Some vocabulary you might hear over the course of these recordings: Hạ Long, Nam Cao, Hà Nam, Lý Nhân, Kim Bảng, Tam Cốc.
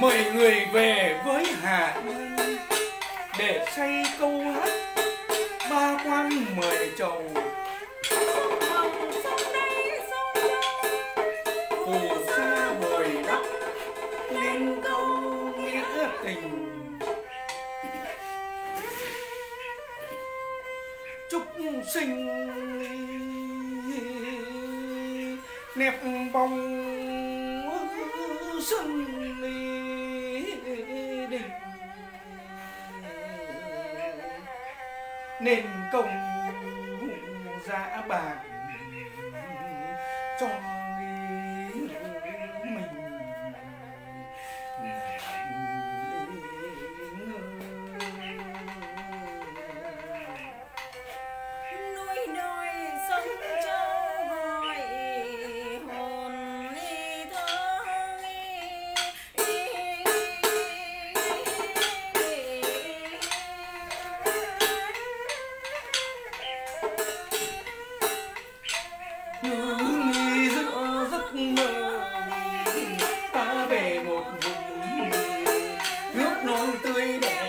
mời người về với Hà Nam để say câu hát ba quan mời chầu. Phù sa bồi đắp nên câu nghĩa tình. Chúc sinh nẹp bóng xuân đình nên công dã bạc cho mình. Núi đồi sông châu gọi hồn đi thương đi giữa giấc mơ ta về một vùng nước non tươi đẹp.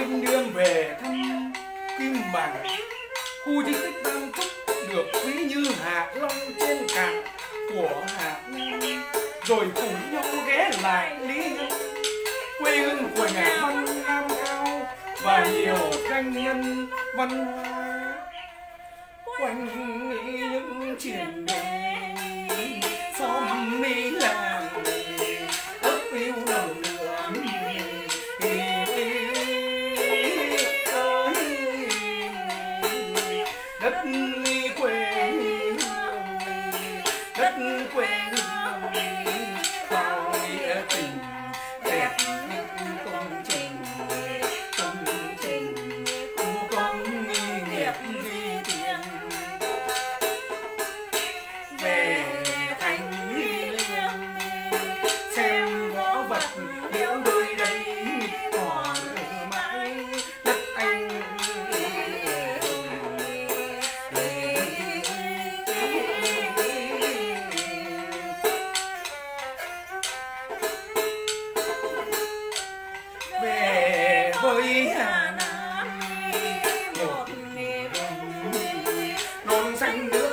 Anh đương về thăm Kim Bảng, khu di tích Tam Cốc được ví như Hạ Long trên cạn của Hà Nam, rồi cùng nhau ghé lại Lý Nhân, quê hương của nhà văn Nam Cao và nhiều danh nhân văn hóa. Quanh những triển đồi xóm mi làng ấp yêu đầu đường. Hãy subscribe